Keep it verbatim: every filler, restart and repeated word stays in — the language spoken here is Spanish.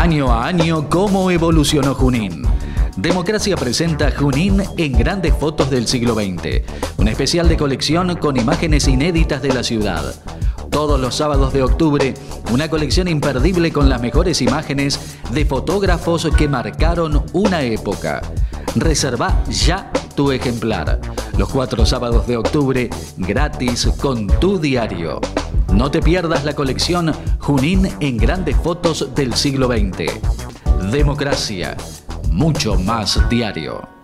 Año a año, ¿cómo evolucionó Junín? Democracia presenta Junín en grandes fotos del siglo veinte, un especial de colección con imágenes inéditas de la ciudad. Todos los sábados de octubre, una colección imperdible con las mejores imágenes de fotógrafos que marcaron una época. Reserva ya tu ejemplar. Los cuatro sábados de octubre, gratis con tu diario. No te pierdas la colección Junín en grandes fotos del siglo veinte. Democracia, mucho más diario.